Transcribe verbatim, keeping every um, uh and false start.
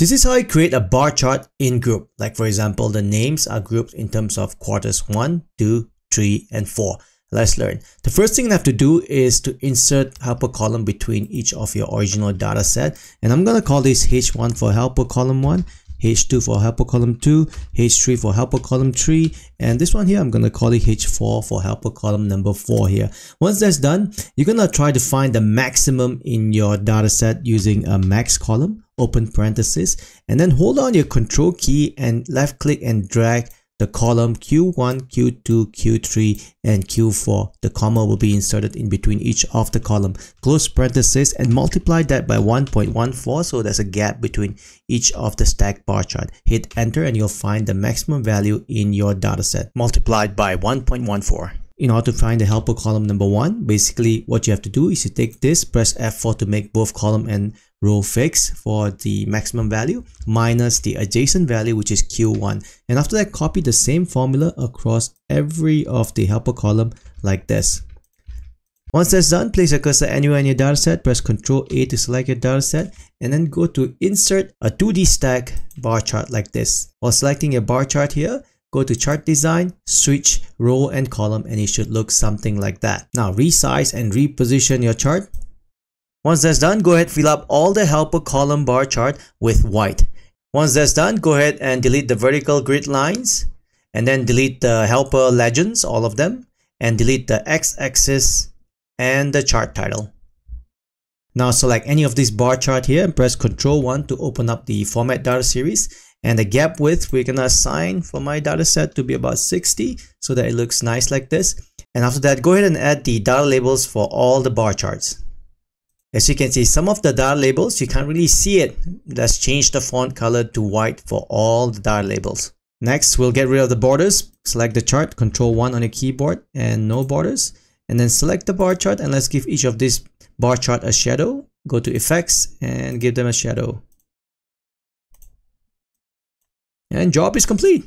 This is how I create a bar chart in group. Like for example, the names are grouped in terms of quarters one, two, three, and four. Let's learn. The first thing I have to do is to insert helper column between each of your original data set. And I'm going to call this H one for helper column one, H two for helper column two, H three for helper column three, and this one here I'm going to call it H four for helper column number four here. Once that's done, you're going to try to find the maximum in your data set using a max column, open parenthesis, and then hold down your control key and left click and drag the column Q one, Q two, Q three, and Q four. The comma will be inserted in between each of the column. Close parenthesis and multiply that by one point one four, so there's a gap between each of the stacked bar chart. Hit enter and you'll find the maximum value in your dataset multiplied by one point one four. In order to find the helper column number one, basically what you have to do is you take this, press F four to make both column and row fixed for the maximum value minus the adjacent value, which is Q one, and after that copy the same formula across every of the helper column like this. Once that's done, place your cursor anywhere in your dataset, press control A to select your dataset, and then go to insert a two D stack bar chart like this. While selecting your bar chart here, go to chart design, switch row and column, and it should look something like that. Now resize and reposition your chart. Once that's done, go ahead and fill up all the helper column bar chart with white. Once that's done, go ahead and delete the vertical grid lines, and then delete the helper legends, all of them, and delete the x-axis and the chart title. Now select any of these bar chart here and press control one to open up the format data series, and the gap width we're going to assign for my data set to be about sixty so that it looks nice like this. And after that, go ahead and add the data labels for all the bar charts. As you can see, some of the data labels, you can't really see it. Let's change the font color to white for all the data labels. Next, we'll get rid of the borders. Select the chart, control one on your keyboard, and no borders. And then select the bar chart, and let's give each of these bar chart a shadow. Go to effects and give them a shadow. And job is complete.